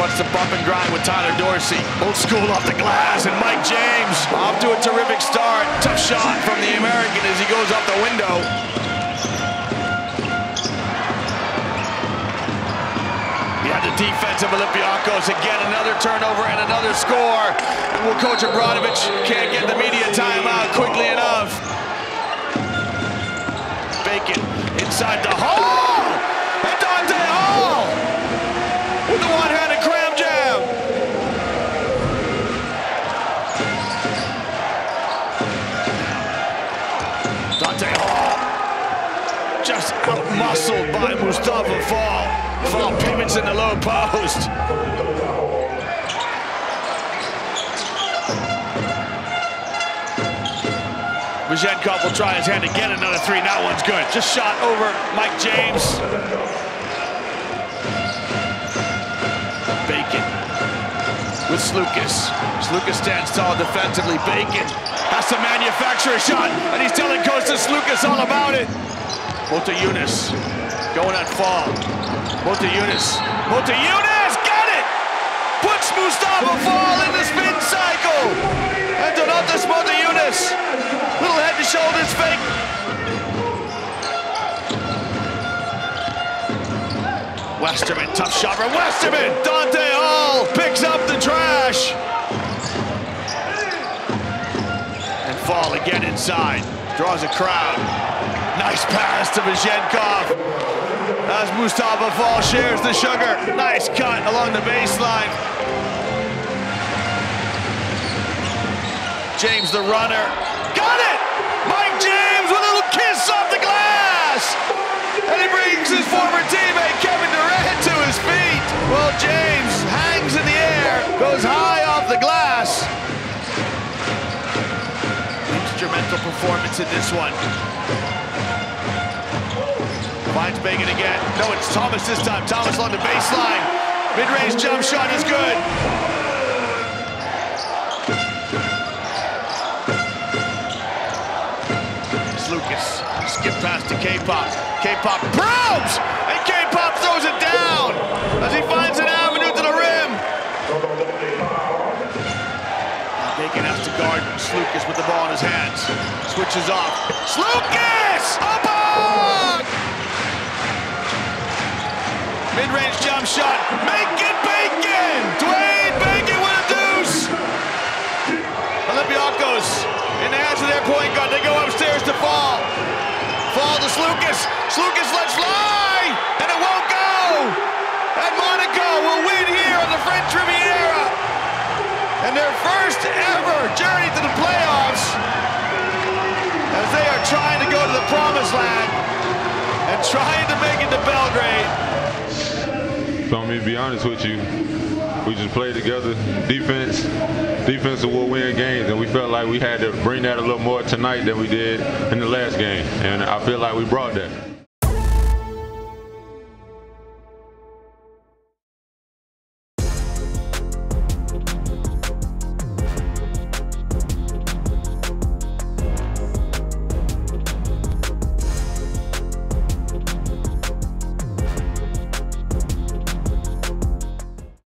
What's the bump and grind with Tyler Dorsey. Old school off the glass, and Mike James off to a terrific start. Tough shot from the American as he goes off the window. We had the defense of Olympiacos again, another turnover and another score. And well, Coach Obradovich can't get the media timeout quickly enough. Bacon inside the hole, and Donta Hall with the one-handed cram jam. Donta Hall just out-muscled by Moustapha Fall. Fall pivots in the low post. Vezenkov will try his hand again, another three, that one's good. Just shot over Mike James. Bacon with Sloukas. Sloukas stands tall defensively. Bacon has to manufacture a shot, and he's telling Kostas Sloukas all about it. Moutayunas going at Fall. Moutayunas, got it! Puts Moustapha Fall in the spin cycle. And Donatas Moutayunas. Little head to shoulders fake. Westerman, tough shot from Westerman. Donta Hall picks up the trash. And Fall again inside. Draws a crowd. Nice pass to Vezenkov. As Moustapha Fall shares the sugar. Nice cut along the baseline. James the runner. Got it! Mike James with a little kiss off the glass! And he brings his former teammate Kevin Durant to his feet. Well, James hangs in the air, goes high off the glass. Instrumental performance in this one. Finds Bacon again. No, it's Thomas this time. Thomas along the baseline. Mid-range jump shot is good. Sloukas, skip pass to K-Pop. K-Pop probes, and K-Pop throws it down as he finds an avenue to the rim. Bacon has to guard Sloukas with the ball in his hands. Switches off. Sloukas, a block! Mid-range jump shot. Make it Bacon! Dwayne Bacon with a deuce. Olympiacos. In the hands of their point guard, they go upstairs to Fall. Fall to Sloukas. Sloukas lets fly, and it won't go. And Monaco will win here on the French Riviera. And their first ever journey to the playoffs as they are trying to go to the promised land and trying to make it to Belgrade. So, I mean, to be honest with you, we just played together, defense will win games, and we felt like we had to bring that a little more tonight than we did in the last game, and I feel like we brought that.